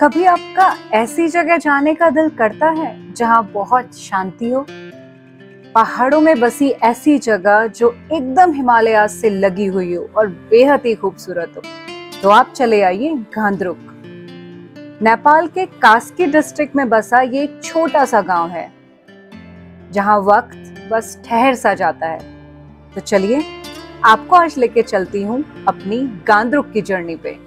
कभी आपका ऐसी जगह जाने का दिल करता है जहां बहुत शांति हो? पहाड़ों में बसी ऐसी जगह जो एकदम हिमालय से लगी हुई हो और बेहद ही खूबसूरत हो, तो आप चले आइए गांद्रुक। नेपाल के कास्की डिस्ट्रिक्ट में बसा ये एक छोटा सा गांव है जहां वक्त बस ठहर सा जाता है। तो चलिए आपको आज लेके चलती हूँ अपनी गांद्रुक की जर्नी पे।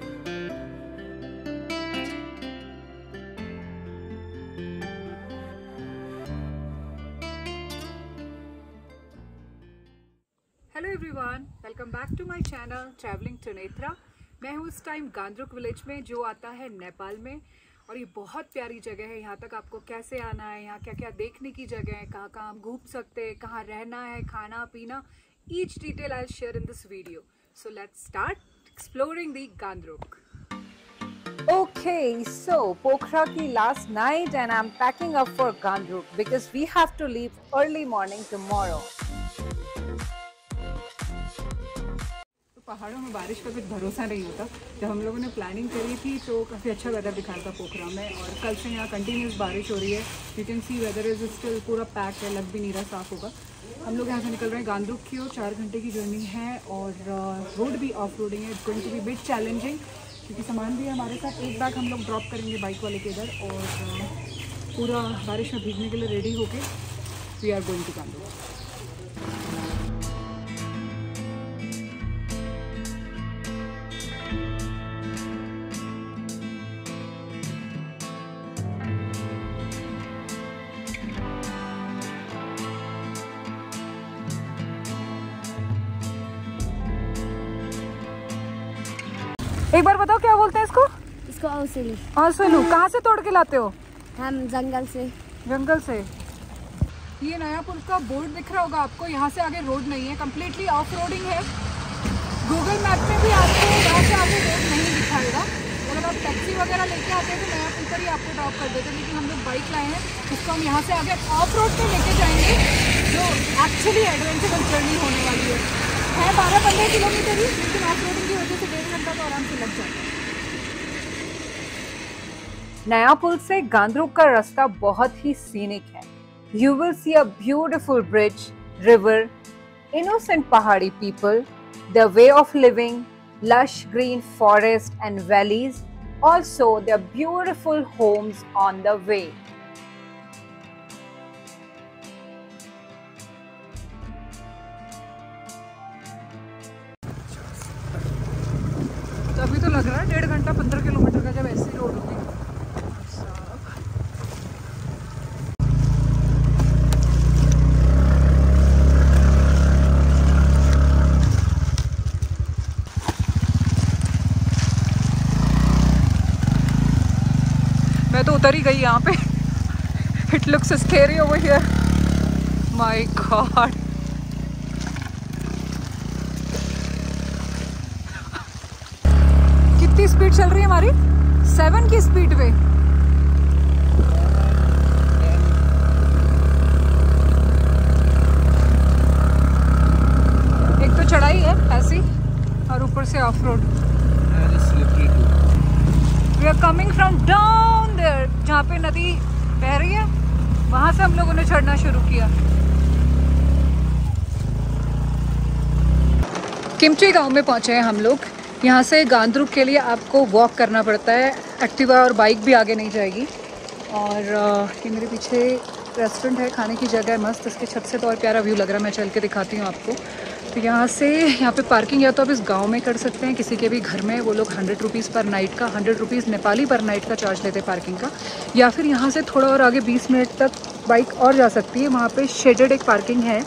Back to my channel travelling Trinetra. मैं हूँ इस टाइम गांद्रुक विलेज में जो आता है नेपाल में, और ये बहुत प्यारी जगह है। यहाँ तक आपको कैसे आना है, यहाँ क्या क्या देखने की जगह है, कहाँ कहाँ हम घूम सकते हैं, कहाँ रहना है, खाना पीना, each detail I share in this video. So let's start exploring the Ghandruk. Okay, so Pokhara ki last night and I'm packing up for Gāndruk because we have to leave early morning tomorrow. पहाड़ों में बारिश का कुछ भरोसा नहीं होता। जब हम लोगों ने प्लानिंग करी थी तो काफ़ी अच्छा वेदर दिखा था पोखरा में, और कल से यहाँ कंटिन्यूस बारिश हो रही है। You can see weather is still पूरा पैक है, लग भी नहीं रहा साफ होगा। हम लोग यहाँ से निकल रहे हैं गांद्रुक की ओर। 4 घंटे की जर्नी है और रोड भी ऑफ रोडिंग है। It's going to be bit challenging क्योंकि सामान भी है हमारे साथ। एक बैग हम लोग ड्रॉप करेंगे बाइक वाले के इधर, और पूरा बारिश में भीगने के लिए रेडी होके we are going to Ghandruk. एक बार बताओ क्या बोलते हैं इसको? इसको औसलू। औसलू कहाँ से तोड़ के लाते हो? हम जंगल से। जंगल से। ये नयापुर का बोर्ड दिख रहा होगा आपको। यहाँ से आगे रोड नहीं है, कम्प्लीटली ऑफ रोडिंग है। गूगल मैप में भी आपको यहाँ से आगे रोड नहीं दिखाएगा। अगर आप टैक्सी वगैरह लेके आते हैं तो नयापुर पर ही आपको ड्रॉप कर देते, लेकिन हम लोग बाइक लाए हैं उसको हम यहाँ से आगे ऑफ रोड पर लेके जाएंगे, जो एक्चुअली एडवेंचरस जर्नी होने वाली है। 12-15 किलोमीटर ही, लेकिन ऑफ रोडिंग की वजह से नया पुल से गांद्रुक का रास्ता बहुत ही सीनिक है। You will see a beautiful bridge, river, innocent पहाड़ी people, the way of living, lush green forest and valleys, also the beautiful homes on the way. अभी तो लग रहा है 1.5 घंटा 15 किलोमीटर का जब ऐसी रोड होगी। मैं तो उतर ही गई यहाँ पे। It looks scary over here, my god. Speed चल रही है हमारी 7 की स्पीड पे। एक तो चढ़ाई है ऐसी और ऊपर से off road. We are coming from down there, जहाँ पे नदी बह रही है वहां से हम लोगों ने चढ़ना शुरू किया। किमची गांव में पहुंचे हैं हम लोग। यहाँ से गांद्रुक के लिए आपको वॉक करना पड़ता है, एक्टिवा और बाइक भी आगे नहीं जाएगी। और ये मेरे पीछे रेस्टोरेंट है, खाने की जगह है मस्त। इसके छत से तो और प्यारा व्यू लग रहा है, मैं चल के दिखाती हूँ आपको। तो यहाँ से यहाँ पे पार्किंग या तो आप इस गांव में कर सकते हैं किसी के भी घर में। वो लोग 100 रुपीज़ पर नाइट का, 100 रुपीज़ नेपाली पर नाइट का चार्ज लेते हैं पार्किंग का। या फिर यहाँ से थोड़ा और आगे 20 मिनट तक बाइक और जा सकती है। वहाँ पर शेडेड एक पार्किंग है।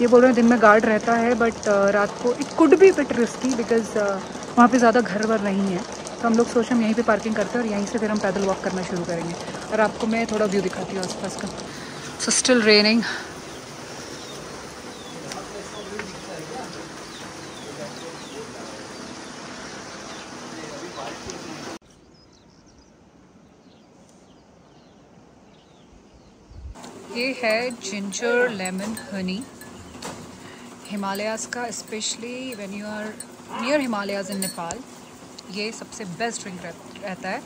ये बोल रहे हैं दिन में गार्ड रहता है, बट रात को it could be bit risky because वहाँ पे ज़्यादा घर वर नहीं है। तो हम लोग सोचे हम यहीं पे पार्किंग करते हैं और यहीं से फिर हम पैदल वॉक करना शुरू करेंगे। और आपको मैं थोड़ा व्यू दिखाती हूँ आसपास का। So still raining. ये है जिंजर लेमन हनी, हिमालयाज़ का, specially when you are near Himalayas in Nepal ये सबसे बेस्ट ड्रिंक रहता है।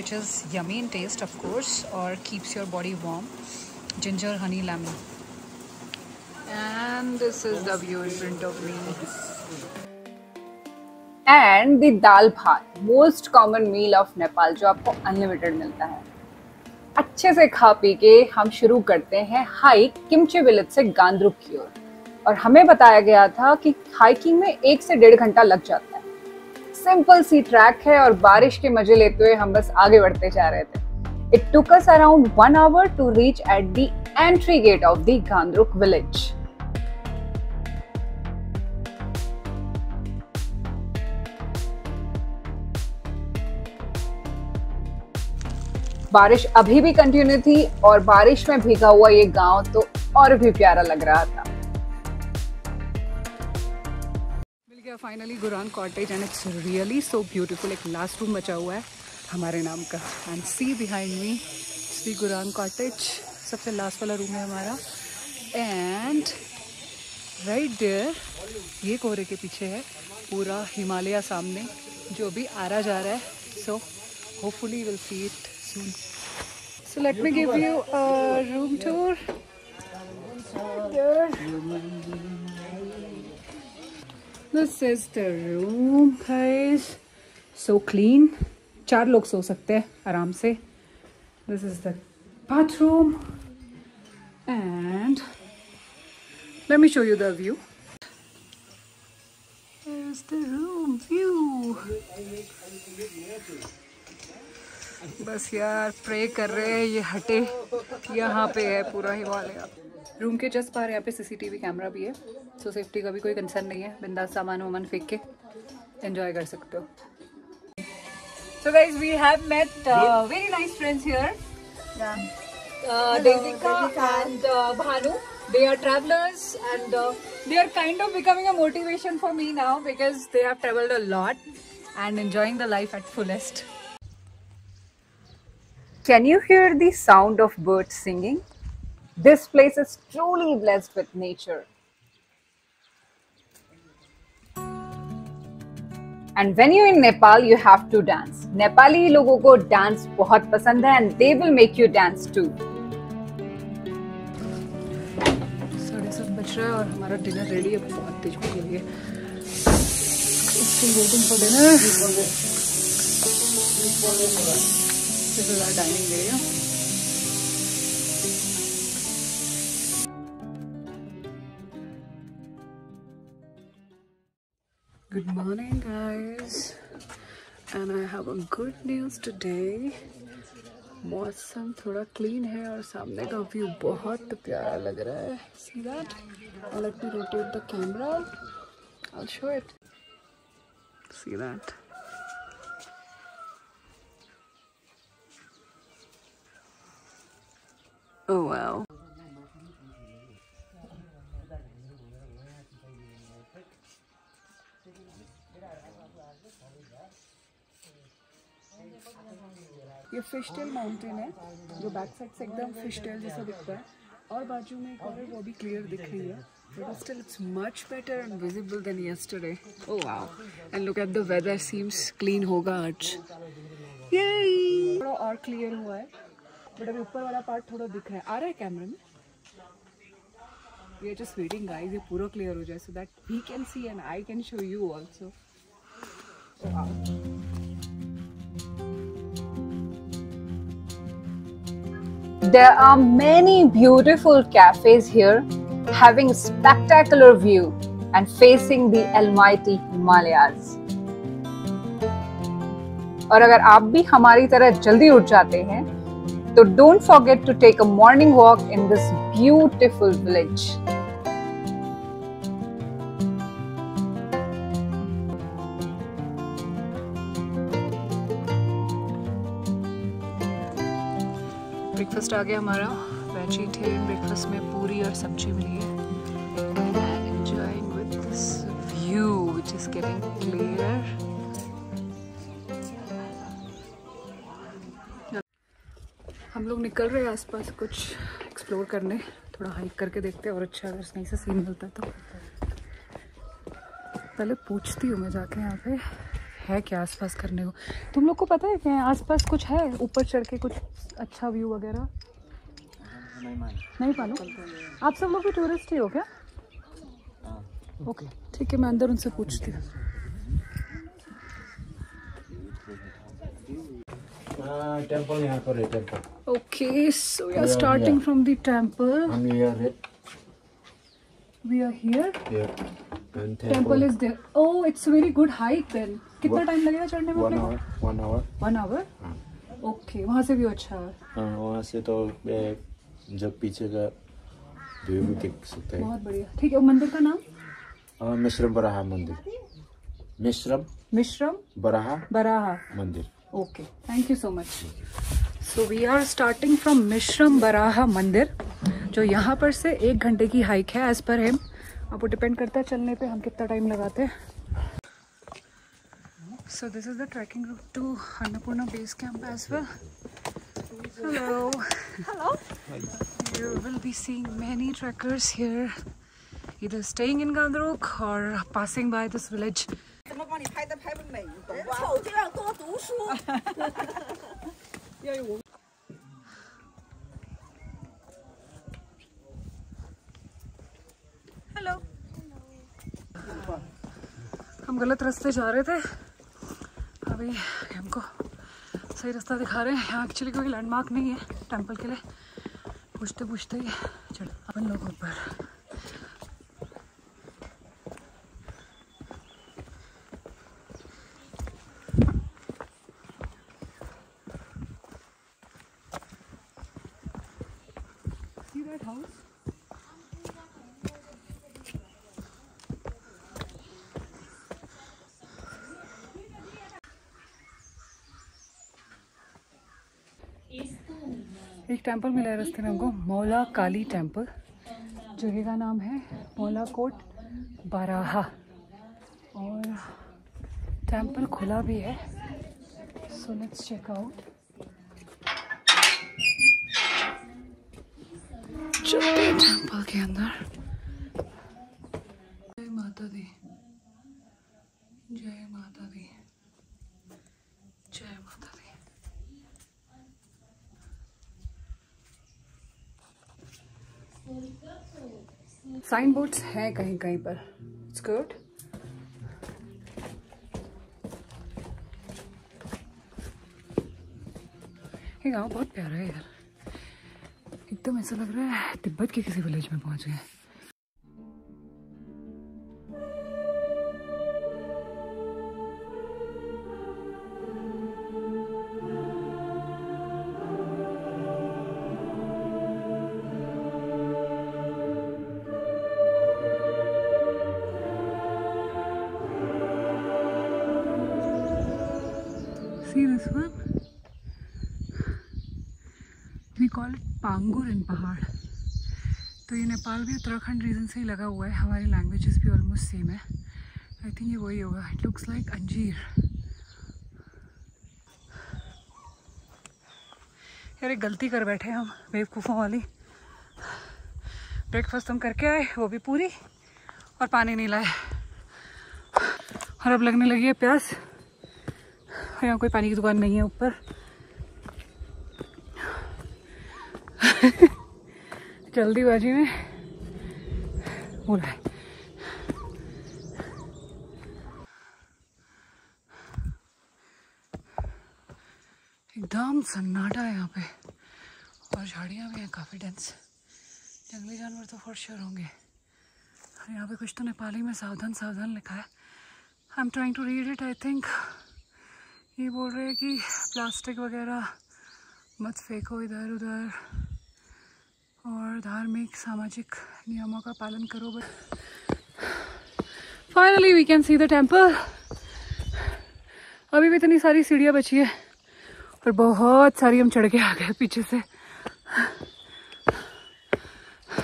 which is yummy in taste, of course, or keeps your body warm. Ginger, honey, lemon. And this is the view in front of me. And the dal bhat, most common meal of Nepal, जो आपको unlimited मिलता है. अच्छे से खा P के हम शुरू करते हैं हाइक किमचे विलेज से गांद्रुक की ओर. और हमें बताया गया था कि हाइकिंग में 1 से 1.5 घंटा लग जाता है. सिंपल सी ट्रैक है और बारिश के मजे लेते हुए हम बस आगे बढ़ते जा रहे थे. It took us around 1 hour to reach at the entry gate of the Gāndruk village. बारिश अभी भी कंटिन्यू थी और बारिश में भीगा हुआ ये गांव तो और भी प्यारा लग रहा था. मिल गया finally Gurung cottage and it's really so beautiful. एक लास्ट रूम बचा हुआ है हमारे नाम का and see behind me Shri Gurung cottage. सबसे लास्ट वाला रूम है हमारा एंड राइट देयर ये कोहरे के पीछे है पूरा हिमालय सामने जो भी आरा जा रहा है. So hopefully will see it. So let me give you a room tour. There. This is the room, guys. So clean. 4 लोग सो सकते हैं आराम से. This is the bathroom. And let me show you the view. There's the room view. बस यार pray कर रहे हैं ये हटे यहाँ पे है पूरा हिमालय. रूम के जस्ट बाहर यहाँ पे सीसीटीवी कैमरा भी है सो सेफ्टी का भी कोई कंसर्न नहीं है. बिंदास सामान वामान फेंक के एंजॉय कर सकते हो. So guys we have met very nice friends here दाज़िका and Bhanu. They are travelers and they are kind of becoming a motivation for me now because they have traveled a lot and enjoying the life at fullest. Can you hear the sound of birds singing? This place is truly blessed with nature. And when you're in Nepal, you have to dance. Nepali लोगों को dance बहुत पसंद है and they will make you dance too. 7:30 बज रहा है और हमारा dinner ready है. बहुत तेज भूख लगी है. Still waiting for dinner. This is our dining area. Good morning guys, and I have a good news today. मौसम थोड़ा clean है और सामने का view बहुत प्यारा लग रहा है. See that? Let me rotate the camera. I'll show it. See that? Oh wow. ये फिश टेल माउंटेन है जो बैक साइड से एकदम फिश टेल जैसा दिखता है और बाजू में एक और वो भी क्लियर दिख रही है. But still it's much better and visible than yesterday. Oh wow. And look at the weather, seems clean होगा आज. Yay! थोड़ा और क्लियर हुआ है बट अभी ऊपर वाला पार्ट थोड़ा दिख रहा है. आ रहा है कैमरे में. We are just waiting guys ये पूरा क्लियर हो जाए so that we can see and I can show you also. There are many beautiful cafes here having spectacular view and facing the almighty Himalayas. और अगर आप भी हमारी तरह जल्दी उठ जाते हैं so don't forget to take a morning walk in this beautiful village. Breakfast aa gaya hamara. Vegetarian breakfast mein puri aur sabzi mili hai and enjoying with this view which is getting clear. हम लोग निकल रहे हैं आसपास कुछ explore करने. थोड़ा hike करके देखते हैं और अच्छा अगर सही से सीन मिलता तो. पहले पूछती हूँ मैं जाके यहाँ पे है क्या आसपास करने को? तुम लोग को पता है क्या आसपास कुछ है ऊपर चढ़ के कुछ अच्छा व्यू वगैरह? नहीं मालूम। आप सब लोग भी टूरिस्ट ही हो क्या? ओके ठीक है, मैं अंदर उनसे पूछती हूँ। टेंपल यहाँ पर है, temple. Okay so we are starting from the temple. We are here. Yeah. And temple is there. Oh, it's a very good hike then. कितना टाइम लगेगा चढ़ने में? 1 hour. Okay, वहाँ से भी अच्छा है। हाँ, वहाँ से तो जब पीछे का व्यू भी देख सकते हैं। बहुत बढ़िया। ठीक है, और मंदिर का नाम? मिश्रम बराहा मंदिर। मिश्रम बराहा मंदिर। Okay, thank you so much. So we are starting from मिश्रम Baraha मंदिर, जो यहाँ पर से 1 घंटे की हाइक है एज पर हिम। अब वो डिपेंड करता है चलने पे हम कितना टाइम लगाते हैं। So this is the trekking route to Annapurna base camp as well. Hello, you will be seeing many trekkers here, either staying in Ghandruk or passing by this village. हम गलत रास्ते जा रहे थे, अभी हमको सही रास्ता दिखा रहे हैं। यहाँ एक्चुअली कोई लैंडमार्क नहीं है टेंपल के लिए, पूछते पूछते ही चलो अपन लोग ऊपर। See that house? एक टेंपल मिला है रास्ते में हमको, मौला काली टेंपल। जगह का नाम है मौला कोट बाराहा और टेंपल खुला भी है। So let's check out. चलते हैं टेंपल के अंदर। जय माता दी, जय माता दी, जय माता दी। साइन बोर्ड्स हैं कहीं कहीं पर। It's good. ये गाँव बहुत प्यारा है यार, एकदम ऐसा लग रहा है तिब्बत के किसी विलेज में पहुंच गए हैं। See this one? We call it पांगुर इन पहाड़। तो ये नेपाल भी उत्तराखंड रीजन से ही लगा हुआ है। हमारी लैंग्वेजेस भी ऑलमोस्ट सेम है। आई थिंक ये वही होगा। इट लुक्स लाइक अंजीर। यार एक गलती कर बैठे हम, बेवकूफ़ों वाली। ब्रेकफास्ट हम करके आए, वो भी पूरी, और पानी नहीं लाए। और अब लगने लगी है प्यास। यहाँ कोई पानी की दुकान नहीं है ऊपर। जल्दीबाजी में हो रहा है। एकदम सन्नाटा है यहाँ पे और झाड़ियाँ भी हैं काफ़ी डेंस। जंगली जानवर तो फॉर श्योर होंगे। और यहाँ पे कुछ तो नेपाली में सावधान सावधान लिखा है। I am trying to read it. I think ये बोल रहे हैं कि प्लास्टिक वगैरह मत फेंको इधर उधर और धार्मिक सामाजिक नियमों का पालन करो। Finally we can see the temple. अभी भी इतनी सारी सीढ़ियाँ बची है और बहुत सारी हम चढ़ के आ गए पीछे से।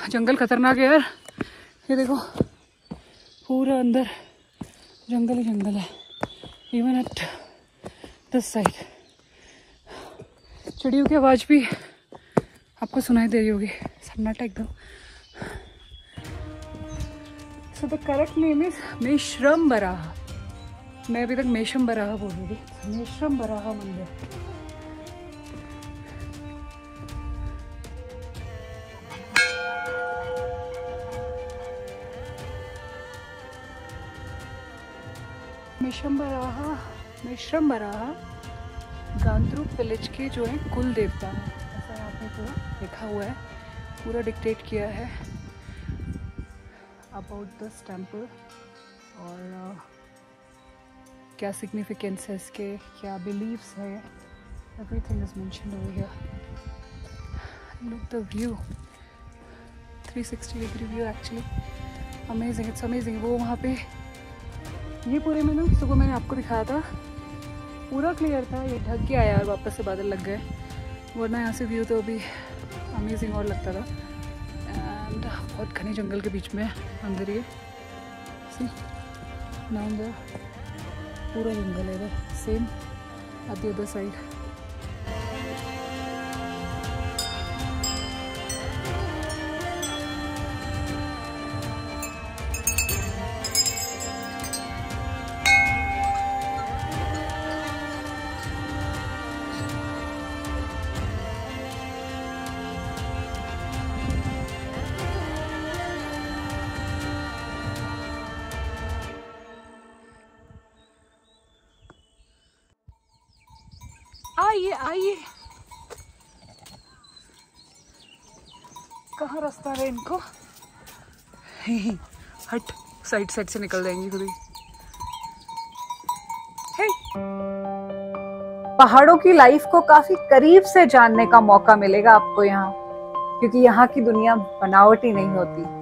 जंगल खतरनाक है यार, ये देखो पूरा अंदर जंगल ही जंगल है। इवन एट दिस साइड चिड़ियों की आवाज़ भी आपको सुनाई दे रही होगी, सन्नाटा एकदम। So the correct name is Mishram Baraha. मैं अभी तक मिश्रम बराहा बोल रही थी। मिश्रम बराहा मंदिर, मिश्रम बराहा, मिश्रम बराहा गांद्रुक विलेज के जो है कुल देवता है, ऐसा यहाँ पे पूरा लिखा हुआ है, पूरा डिक्टेट किया है अबाउट दिस टेम्पल और क्या सिग्निफिकेंस है इसके, क्या बिलीव्स है, everything is mentioned over here. Look the view, 360 degree view, actually amazing, it's amazing. वो वहाँ पे ये पूरे में ना सुबह मैंने आपको दिखाया था, पूरा क्लियर था, ये ढक गया यार, वापस से बादल लग गए, वरना यहाँ से व्यू तो अभी अमेजिंग और लगता था। एंड बहुत घने जंगल के बीच में अंदर ये नाउंदर पूरा जंगल है, same at the other side. आइए आइए, कहाँ रास्ता है इनको, हट, साइड साइड से निकल जाएंगी खुद ही। पहाड़ों की लाइफ को काफी करीब से जानने का मौका मिलेगा आपको यहाँ, क्योंकि यहाँ की दुनिया बनावटी नहीं होती।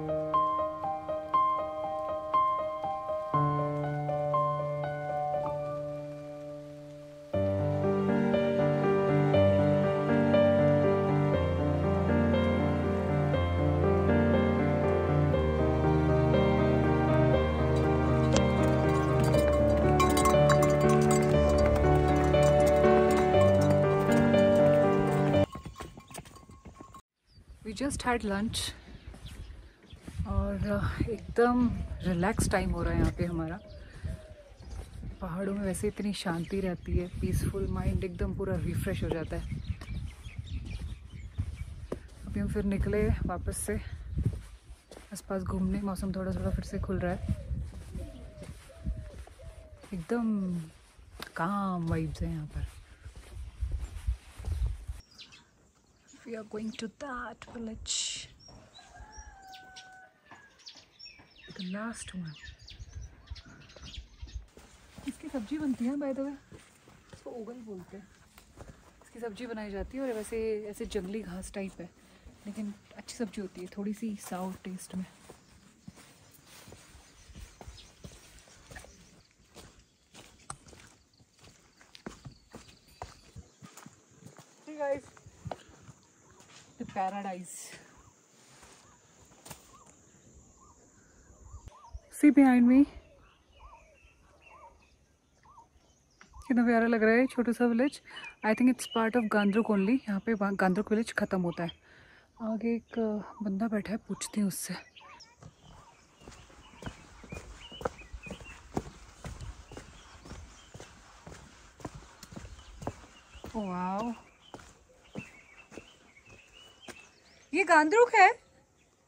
जस्ट हैड लंच और एकदम रिलैक्स टाइम हो रहा है यहाँ पे हमारा। पहाड़ों में वैसे इतनी शांति रहती है, पीसफुल माइंड एकदम पूरा रिफ्रेश हो जाता है। अभी हम फिर निकले वापस से आसपास घूमने, मौसम थोड़ा थोड़ा फिर से खुल रहा है, एकदम काम वाइब्स है यहाँ पर। We are going to that village, the last one. इसकी सब्जी बनती है, बाय द वे इसको ओगल बोलते हैं, इसकी सब्जी बनाई जाती है और वैसे ऐसे जंगली घास टाइप है, लेकिन अच्छी सब्जी होती है, थोड़ी सी साउर टेस्ट में। Hey guys. The paradise. See behind me. कितना प्यारा लग रहा है छोटा सा village. I think it's part of Ghandruk only. यहाँ पे गांद्रुक विलेज खत्म होता है। आगे एक बंदा बैठा है, पूछती हूँ उससे। वाओ, ये गांद्रुक है?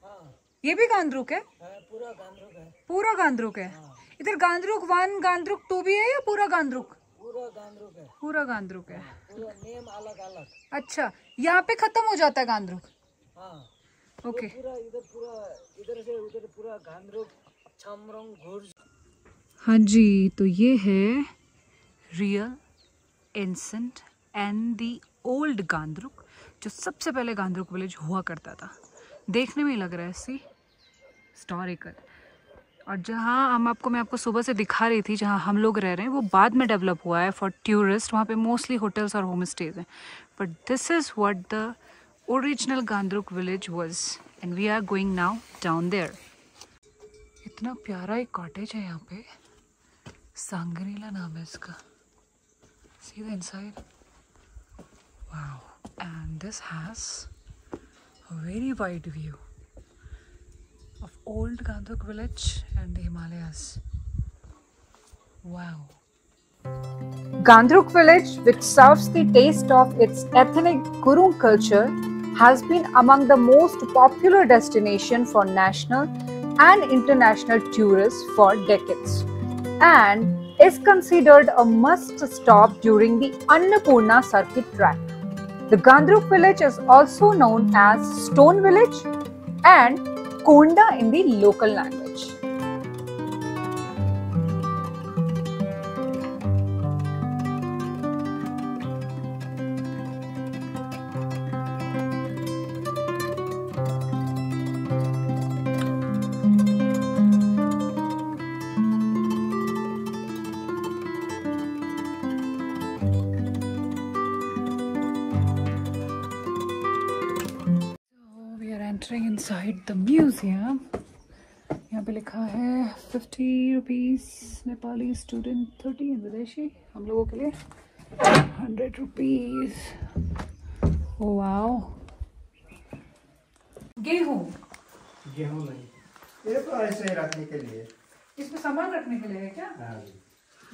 हाँ। ये भी गांद्रुक है? पूरा गांद्रुक है, पूरा गांद्रुक है। हाँ। इधर गांद्रुक 1, गांद्रुक 2 भी है या पूरा गांद्रुक? पूरा गांद्रुक है, पूरा गांद्रुक है, पूरा नेम अलग अलग। अच्छा, यहाँ पे खत्म हो जाता है गांद्रुक। हाँ। ओके। इधर से उधर पूरा गांद्रुक, छामरंग, घुर्ज। हाँ जी, तो ये है real, ancient and the old Ghandruk, जो सबसे पहले गांद्रुक विलेज हुआ करता था। देखने में ही लग रहा है सी हिस्टोरिकल। और जहाँ मैं आपको सुबह से दिखा रही थी, जहाँ हम लोग रह रहे हैं वो बाद में डेवलप हुआ है फॉर टूरिस्ट। वहाँ पे मोस्टली होटल्स और होम स्टेज हैं, but this is what the original Ghandruk village was, and we are going now down there. इतना प्यारा एक कॉटेज है यहाँ पे, सांगरीला नाम है इसका। See the inside, wow, and this has a very wide view of old Gāndruk village and the Himalayas. Wow. Gāndruk village, which serves the taste of its ethnic Gurung culture, has been among the most popular destination for national and international tourists for decades, and is considered a must-stop during the Annapurna circuit track. The Gāndruk village is also known as Stone Village and Konda in the local language. Entering inside the museum, यहाँ पे लिखा है 50 rupees Nepali student, 30 विदेशी, हम लोगों के लिए 100 rupees. Wow, गेहूँ नहीं, ये तो ऐसे रखने के लिए, इसमें सामान रखने के लिए है क्या? हाँ।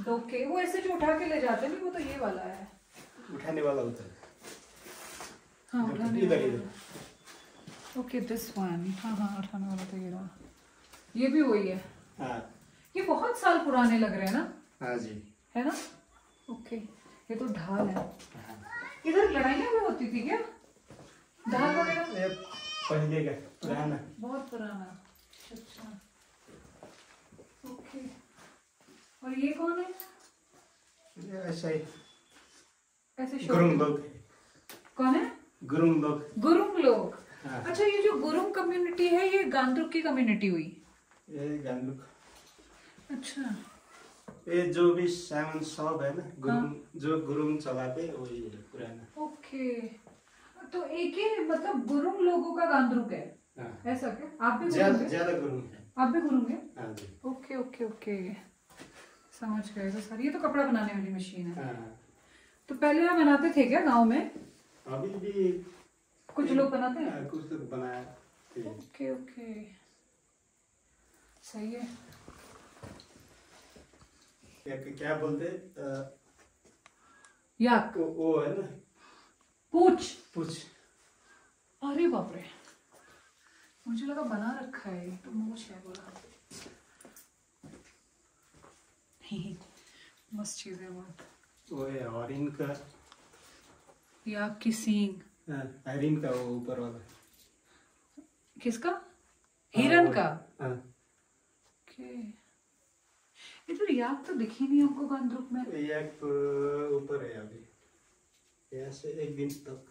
दो के वो ऐसे जो उठा के ले जाते हैं, वो तो ये वाला है, उठाने वाला होता है। हाँ, उठाने वाला। Okay, this one. हाँ हाँ, उठाने वाला तो ये रहा, ये भी वही है। हाँ, ये बहुत साल पुराने लग रहे हैं ना। हाँ जी, है ना। ओके, ये तो ढाल है। इधर लड़ाइयाँ भी होती थी क्या? ढाल वगैरह पहले का पुराना, बहुत पुराना। अच्छा, ओके। और ये कौन है? ये ऐसे गुरुंग लोग। कौन है? गुरुंग लोग। हाँ। अच्छा, ये जो गुरुंग कम्युनिटी है, ये गांधरुक की कम्युनिटी हुई? ये गांधरुक। अच्छा, ये जो भी सामान शॉप है ना गुरुंग, हाँ? जो गुरुंग चलाते वही है पुराना। ओके, तो एक ही मतलब गुरुंग लोगों का गांधरुक है। हाँ। ऐसा क्या? आप भी ज्यादा गुरुंग है? आप भी गुरुंग है? हाँ जी। ओके ओके ओके, समझ गए सर। ये तो कपड़ा बनाने वाली मशीन है। हाँ। तो पहले आप बनाते थे क्या गाँव में? अभी भी कुछ लोग बनाते हैं, कुछ लोग बनाया। ओके ओके, सही है। क्या बोलते याक? वो है ना, पूछ। अरे बाप रे, मुझे लगा बना रखा है, तो मोच है बोला। नहीं, मस्त चीज है बहुत। वो है और इनका याक की सींग, आयरन का, वो ऊपर वाला किसका? हिरन का। इधर याक तो दिखी नहीं हमको गांधरुक में। याक ऊपर है अभी, यहाँ से एक दिन तक,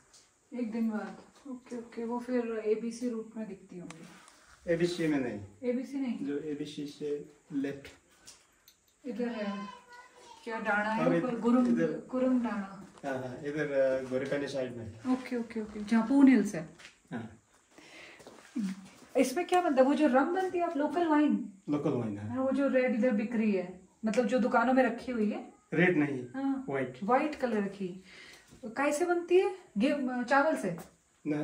एक दिन बाद। ओके ओके, वो फिर एबीसी रूट में दिखती होंगी। एबीसी में नहीं, एबीसी नहीं, जो एबीसी से लेफ्ट इधर है। क्या डाना है ऊपर? गुरुंग डाना। हाँ, इधर गोरेखाने साइड में। ओके ओके ओके, जहाँ पून हिल्स है। हाँ। इसमें क्या मतलब, वो जो रम बनती है, आप लोकल वाइन है वो जो रेड इधर बिक रही है, मतलब जो दुकानों में रखी हुई है। रेड नहीं, हाँ, वाइट कलर की। कैसे बनती है? गेहूँ, चावल से ना,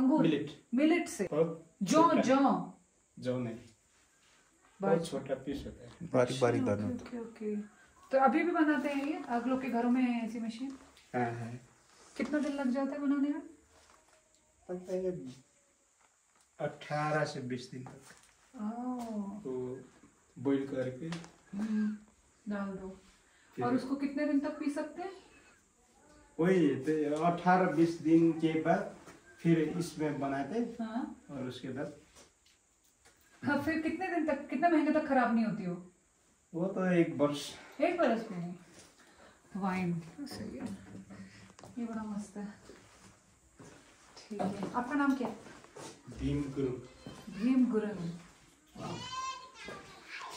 अंगूर, मिलेट से। जौ नहीं, बहुत छोटा पीस होता है, बारीक बारीक दाना। तो अभी भी बनाते हैं ये आप लोग के घरों में ऐसी मशीन? हाँ। कितना दिन लग जाता है बनाने में? 18 से 20 दिन तक। तो बॉईल करके डाल दो। और उसको कितने दिन तक पी सकते हैं? वही तो 18-20 दिन के बाद फिर इसमें बनाते। हाँ। और उसके बाद हाँ, फिर कितने दिन तक, कितना महीने तक खराब नहीं होती हो? वो तो एक बरस में वाइन। सही है, ये बड़ा मस्त है। ठीक है, आपका नाम क्या? भीम गुरुंग।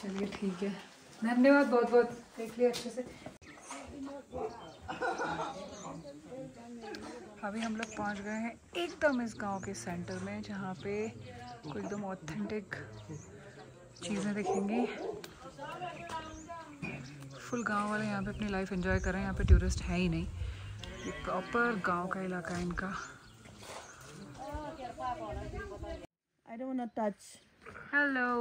चलिए ठीक है, धन्यवाद बहुत बहुत, देख लिया अच्छे से। अभी हम लोग पहुंच गए हैं एकदम इस गांव के सेंटर में, जहाँ पे एकदम ऑथेंटिक चीज़ें देखेंगे। फुल गांव वाले यहाँ पे अपनी लाइफ एंजॉय कर रहे हैं, यहाँ पे टूरिस्ट है ही नहीं, प्रॉपर गांव का इलाका है इनका। I don't want to touch. Hello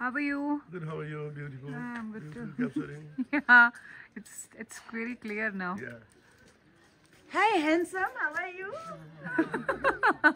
How are you? Good. How are you? Beautiful. Yeah, I'm good too. Capturing. Yeah, it's very clear now. Yeah. Hi, handsome. How are you?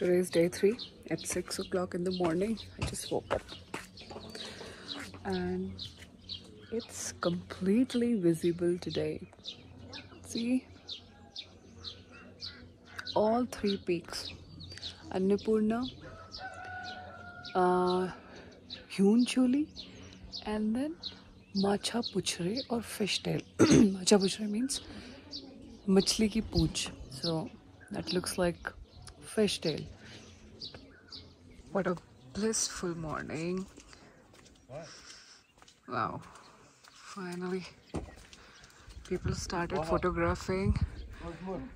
Today is day 3 at 6 o'clock in the morning. I just woke up and it's completely visible today. See all 3 peaks, Annapurna, Hune Chuli, and then Machhapuchhre or fishtail. Machhapuchhre means machli ki pooch, so that looks like fishtail. What a blissful morning. Wow, finally people started photographing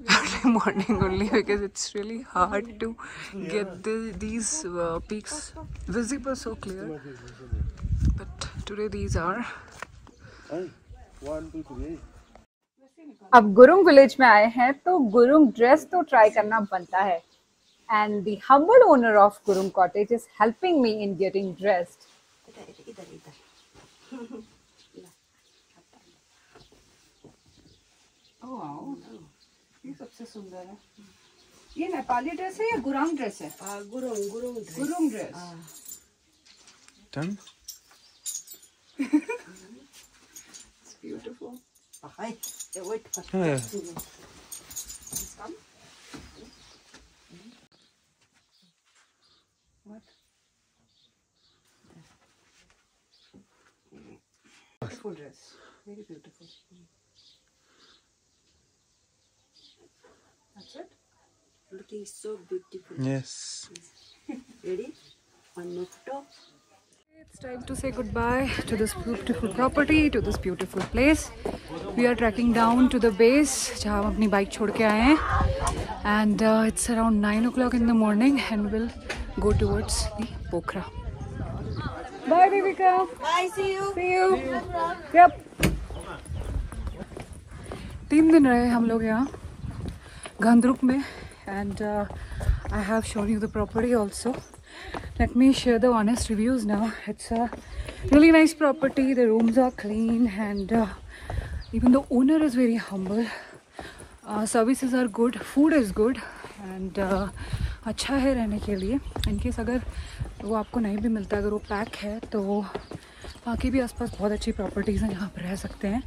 early morning only, because it's really hard to get these peaks visible so clear, but today these are. अब Gurung village में आए हैं तो Gurung dress तो try करना बनता है. And the humble owner of Gurung Cottage is helping me in getting dressed. Oh wow! ये सबसे सुंदर है. ये नेपाली ड्रेस है या गुरांग ड्रेस है? Gurung dress. Done. It's beautiful. Hi. Wait. Come. What? Beautiful dress, very beautiful. That's it. Looking so beautiful. Yes. Ready? One more top. It's time to say goodbye to this beautiful property, to this beautiful place. We are trekking down to the base, जहाँ हम अपनी bike छोड़ के आए हैं, and it's around 9 o'clock in the morning, and we'll go towards the Pokhara. Bye, baby girl. Bye, see you. Yep. 3 दिन रहे हम लोग यहाँ गांद्रुक में, and I have shown you the property also. Let me share the honest reviews now. It's a really nice property. The rooms are clean, and even the owner is very humble. Services are good, food is good, and अच्छा है रहने के लिए. In case अगर वो आपको नहीं भी मिलता, अगर वो पैक है, तो बाकी भी आसपास बहुत अच्छी प्रॉपर्टीज़ हैं जहाँ पर रह सकते हैं.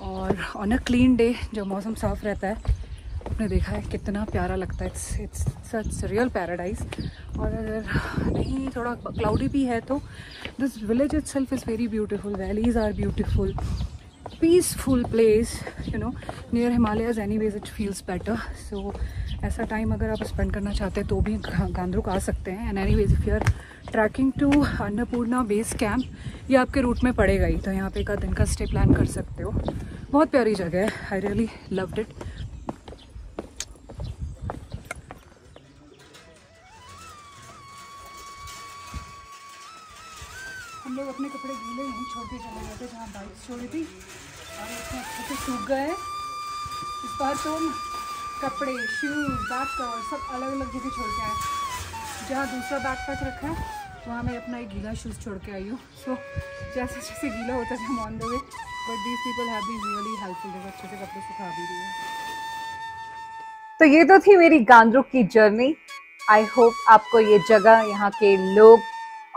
और ऑन अ क्लीन डे जब मौसम साफ़ रहता है, आपने देखा है कितना प्यारा लगता है. It's real paradise. और अगर नहीं, थोड़ा क्लाउडी भी है, तो this village itself is very beautiful. Valleys are beautiful, peaceful place, you know, near Himalayas. Anyways it feels better. So ऐसा टाइम अगर आप स्पेंड करना चाहते हैं तो भी गांद्रुक आ सकते हैं. And anyways if you are trekking to Annapurna base camp, ये आपके रूट में पड़ेगा ही, तो यहाँ पे एक दिन का स्टे प्लान कर सकते हो. बहुत प्यारी जगह है. I really loved it. हम लोग अपने कपड़े गीले यहीं छोड़ के चले गए थे जहाँ बाइक छोड़ी थी, और उसमें अच्छे से सूख गए. इस बार तो कपड़े, शूज़, बैग कवर सब अलग अलग जगह छोड़ के आए. जहाँ दूसरा बैग पैक रखा है वहाँ मैं अपना एक गीला शूज़ छोड़ के आई हूँ. सो जैसे जैसे गीला होता था हम on the way, but these people have been really helpful. जब अच्छे से कपड़े सुखा भी रही है. तो ये तो थी मेरी गांद्रुक की जर्नी. आई होप आपको ये जगह, यहाँ के लोग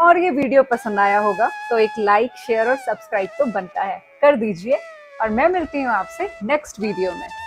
और ये वीडियो पसंद आया होगा. तो एक लाइक, शेयर और सब्सक्राइब तो बनता है, कर दीजिए. और मैं मिलती हूँ आपसे नेक्स्ट वीडियो में.